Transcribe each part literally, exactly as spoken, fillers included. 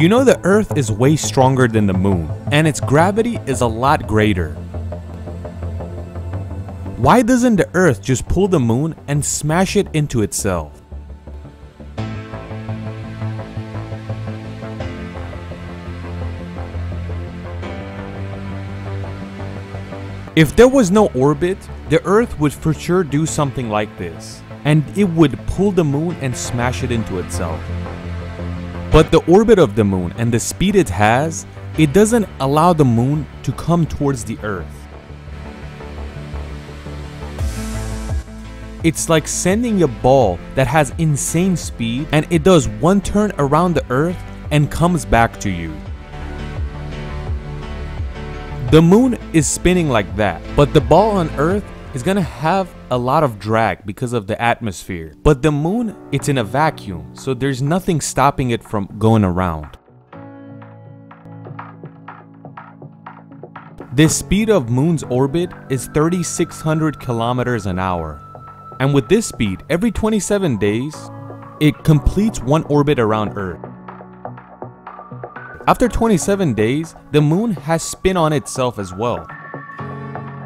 You know the Earth is way stronger than the Moon, and its gravity is a lot greater. Why doesn't the Earth just pull the Moon and smash it into itself? If there was no orbit, the Earth would for sure do something like this, and it would pull the Moon and smash it into itself. But the orbit of the Moon and the speed it has, it doesn't allow the Moon to come towards the Earth. It's like sending a ball that has insane speed and it does one turn around the Earth and comes back to you. The Moon is spinning like that, but the ball on Earth is gonna have a lot of drag because of the atmosphere. But the Moon, it's in a vacuum, so there's nothing stopping it from going around. The speed of Moon's orbit is thirty-six hundred kilometers an hour. And with this speed, every twenty-seven days, it completes one orbit around Earth. After twenty-seven days, the Moon has spin on itself as well.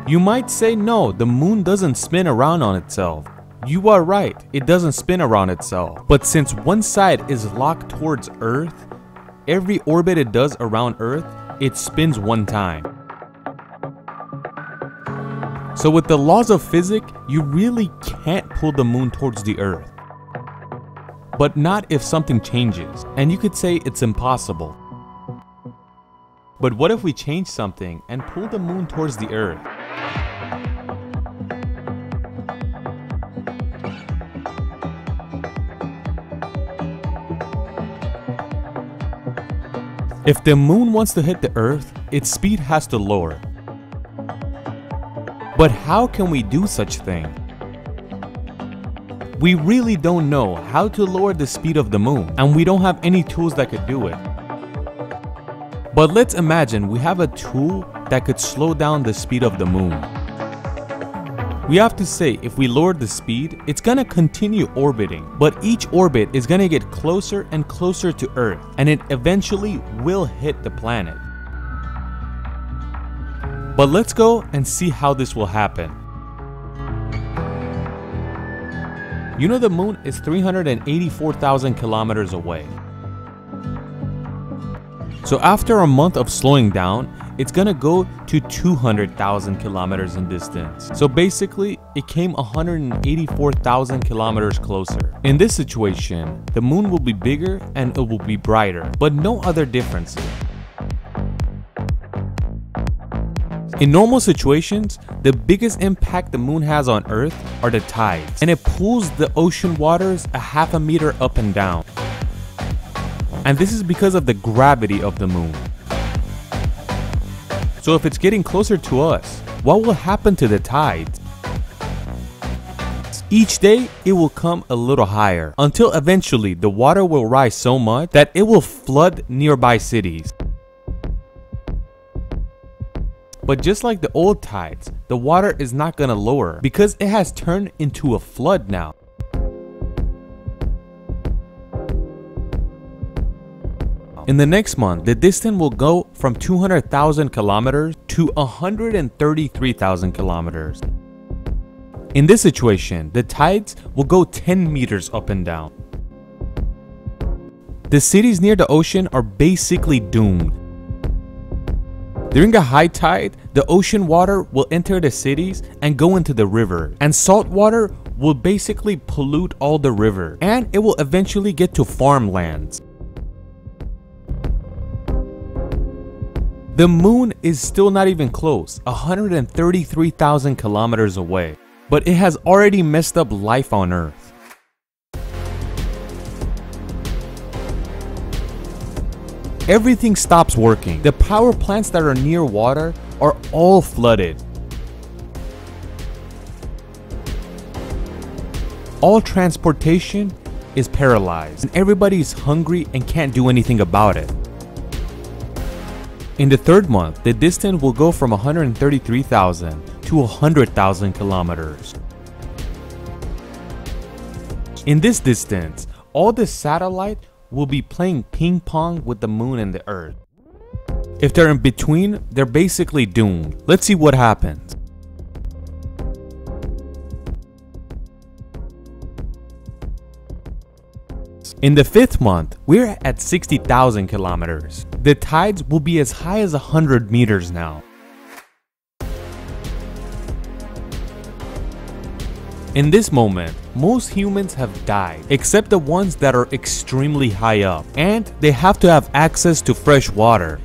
You might say, no, the Moon doesn't spin around on itself. You are right, it doesn't spin around itself. But since one side is locked towards Earth, every orbit it does around Earth, it spins one time. So with the laws of physics, you really can't pull the Moon towards the Earth. But not if something changes, and you could say it's impossible. But what if we change something and pull the Moon towards the Earth? If the Moon wants to hit the Earth, its speed has to lower. But how can we do such thing? We really don't know how to lower the speed of the Moon, and we don't have any tools that could do it. But let's imagine we have a tool that could slow down the speed of the Moon. We have to say if we lower the speed, it's gonna continue orbiting, but each orbit is gonna get closer and closer to Earth, and it eventually will hit the planet. But let's go and see how this will happen. You know the Moon is three hundred eighty-four thousand kilometers away. So after a month of slowing down, it's gonna go to two hundred thousand kilometers in distance. So basically, it came one hundred eighty-four thousand kilometers closer. In this situation, the Moon will be bigger and it will be brighter, but no other differences. In normal situations, the biggest impact the Moon has on Earth are the tides, and it pulls the ocean waters a half a meter up and down. And this is because of the gravity of the Moon. So if it's getting closer to us, what will happen to the tides? Each day, it will come a little higher, until eventually the water will rise so much that it will flood nearby cities. But just like the old tides, the water is not gonna lower because it has turned into a flood now. In the next month, the distance will go from two hundred thousand kilometers to one hundred thirty-three thousand kilometers. In this situation, the tides will go ten meters up and down. The cities near the ocean are basically doomed. During a high tide, the ocean water will enter the cities and go into the river, and salt water will basically pollute all the river, and it will eventually get to farmlands. The Moon is still not even close, one hundred thirty-three thousand kilometers away, but it has already messed up life on Earth. Everything stops working. The power plants that are near water are all flooded. All transportation is paralyzed, and everybody's hungry and can't do anything about it. In the third month, the distance will go from one hundred thirty-three thousand to one hundred thousand kilometers. In this distance, all the satellites will be playing ping pong with the moon and the earth. If they're in between, they're basically doomed. Let's see what happens. In the fifth month, we're at sixty thousand kilometers. The tides will be as high as one hundred meters now. In this moment, most humans have died, except the ones that are extremely high up, and they have to have access to fresh water.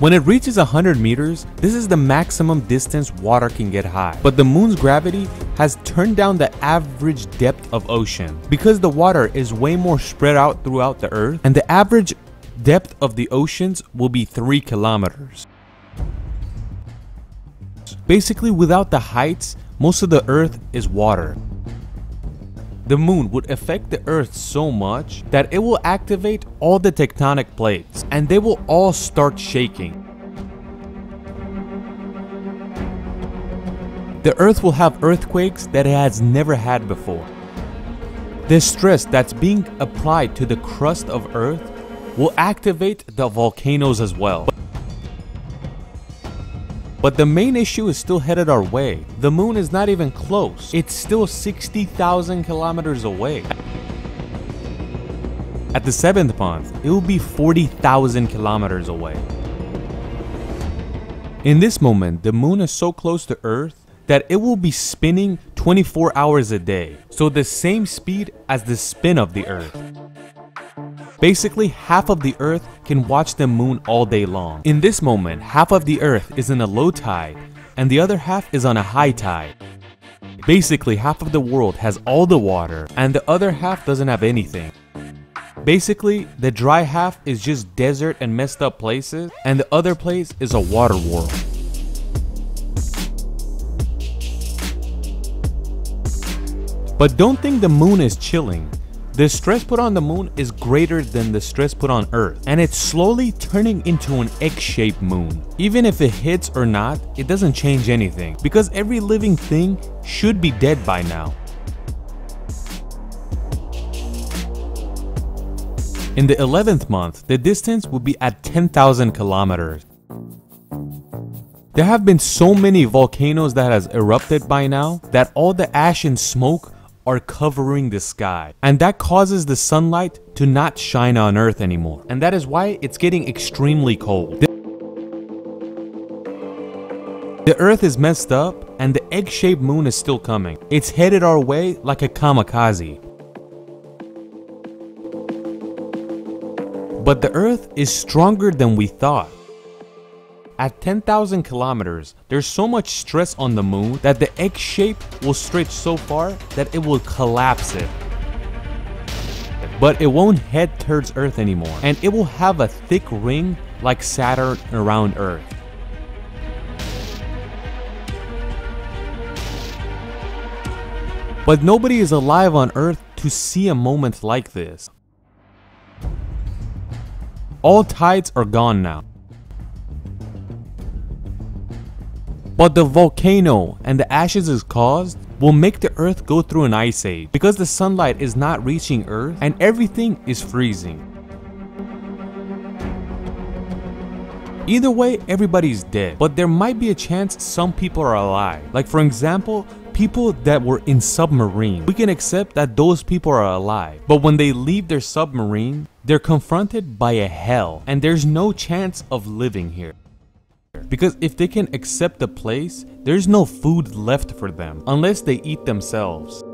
When it reaches one hundred meters, this is the maximum distance water can get high. But the moon's gravity has turned down the average depth of ocean. Because the water is way more spread out throughout the earth, and the average depth of the oceans will be three kilometers. Basically, without the heights, most of the earth is water. The moon would affect the earth so much that it will activate all the tectonic plates and they will all start shaking. The earth will have earthquakes that it has never had before. The stress that's being applied to the crust of earth will activate the volcanoes as well. But the main issue is still headed our way. The moon is not even close. It's still sixty thousand kilometers away. At the seventh month, it will be forty thousand kilometers away. In this moment, the moon is so close to Earth that it will be spinning twenty-four hours a day. So the same speed as the spin of the Earth. Basically, half of the earth can watch the moon all day long. In this moment, half of the earth is in a low tide and the other half is on a high tide. Basically, half of the world has all the water and the other half doesn't have anything. Basically, the dry half is just desert and messed up places and the other place is a water world. But don't think the moon is chilling. The stress put on the moon is greater than the stress put on Earth, and it's slowly turning into an X-shaped moon. Even if it hits or not, it doesn't change anything, because every living thing should be dead by now. In the eleventh month, the distance will be at ten thousand kilometers. There have been so many volcanoes that has erupted by now that all the ash and smoke are covering the sky, and that causes the sunlight to not shine on Earth anymore, and that is why it's getting extremely cold. The Earth is messed up and the egg-shaped moon is still coming. It's headed our way like a kamikaze. But the Earth is stronger than we thought. At ten thousand kilometers, there's so much stress on the moon that the egg shape will stretch so far that it will collapse it. But it won't head towards Earth anymore, and it will have a thick ring like Saturn around Earth. But nobody is alive on Earth to see a moment like this. All tides are gone now. But the volcano and the ashes it caused will make the earth go through an ice age because the sunlight is not reaching earth and everything is freezing. Either way, everybody's dead, but there might be a chance some people are alive. Like for example, people that were in submarines. We can accept that those people are alive, but when they leave their submarine, they're confronted by a hell and there's no chance of living here. Because if they can accept the place, there's no food left for them unless they eat themselves.